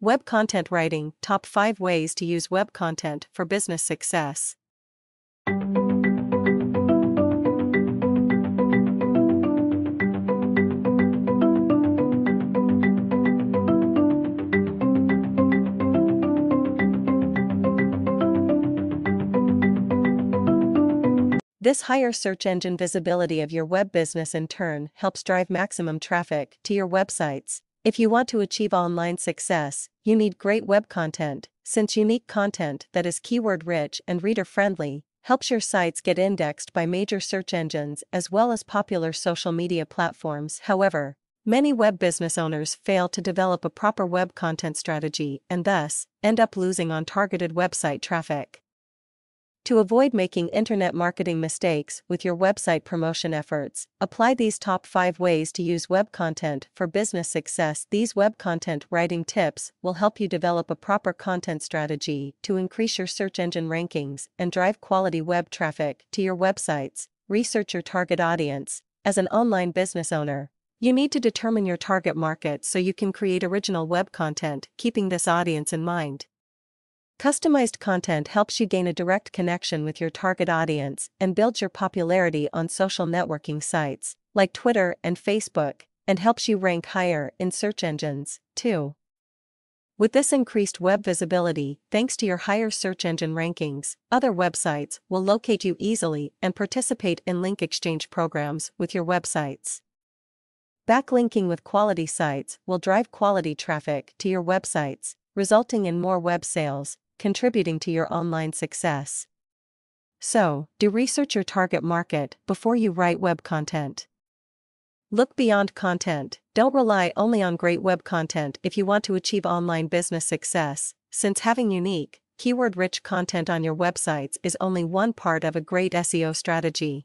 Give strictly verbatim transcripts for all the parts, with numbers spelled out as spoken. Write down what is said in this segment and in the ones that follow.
Web Content Writing, Top five Ways to Use Web Content for Business Success. This higher search engine visibility of your web business in turn helps drive maximum traffic to your websites. If you want to achieve online success, you need great web content, since unique content that is keyword-rich and reader-friendly helps your sites get indexed by major search engines as well as popular social media platforms. However, many web business owners fail to develop a proper web content strategy and thus end up losing on targeted website traffic. To avoid making internet marketing mistakes with your website promotion efforts, apply these top five ways to use web content for business success. These web content writing tips will help you develop a proper content strategy to increase your search engine rankings and drive quality web traffic to your websites. Research your target audience. As an online business owner, you need to determine your target market so you can create original web content, keeping this audience in mind. Customized content helps you gain a direct connection with your target audience and builds your popularity on social networking sites, like Twitter and Facebook, and helps you rank higher in search engines, too. With this increased web visibility, thanks to your higher search engine rankings, other websites will locate you easily and participate in link exchange programs with your websites. Backlinking with quality sites will drive quality traffic to your websites, resulting in more web sales, contributing to your online success. So, do research your target market before you write web content. Look beyond content. Don't rely only on great web content if you want to achieve online business success, since having unique, keyword-rich content on your websites is only one part of a great S E O strategy.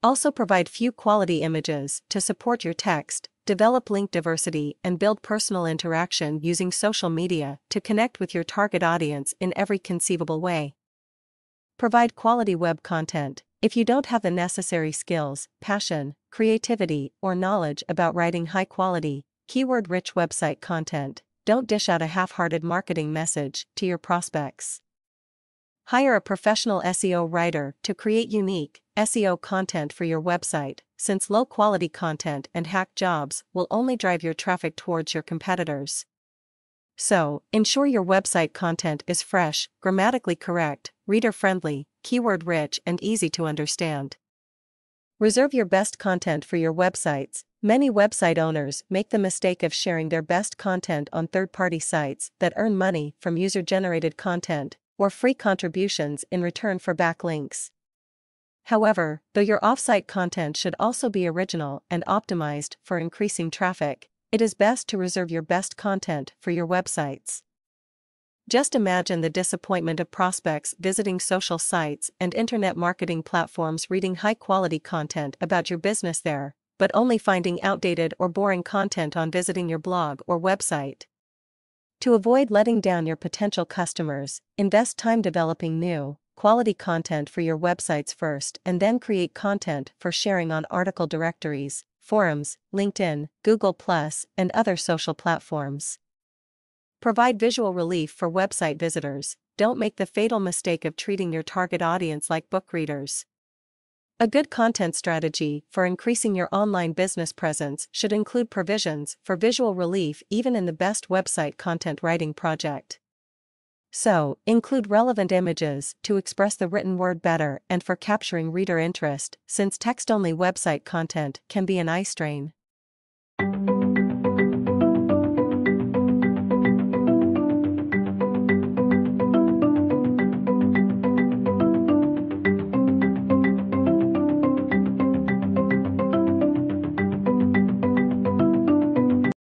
Also, provide few quality images to support your text. Develop link diversity and build personal interaction using social media to connect with your target audience in every conceivable way. Provide quality web content. If you don't have the necessary skills, passion, creativity, or knowledge about writing high-quality, keyword-rich website content, don't dish out a half-hearted marketing message to your prospects. Hire a professional S E O writer to create unique S E O content for your website, since low-quality content and hack jobs will only drive your traffic towards your competitors. So, ensure your website content is fresh, grammatically correct, reader-friendly, keyword-rich, and easy to understand. Reserve your best content for your websites. Many website owners make the mistake of sharing their best content on third-party sites that earn money from user-generated content or free contributions in return for backlinks. However, though your offsite content should also be original and optimized for increasing traffic, it is best to reserve your best content for your websites. Just imagine the disappointment of prospects visiting social sites and internet marketing platforms reading high-quality content about your business there, but only finding outdated or boring content on visiting your blog or website. To avoid letting down your potential customers, invest time developing new, quality content for your websites first and then create content for sharing on article directories, forums, LinkedIn, Google plus, and other social platforms. Provide visual relief for website visitors. Don't make the fatal mistake of treating your target audience like book readers. A good content strategy for increasing your online business presence should include provisions for visual relief even in the best website content writing project. So, include relevant images to express the written word better and for capturing reader interest, since text-only website content can be an eye strain.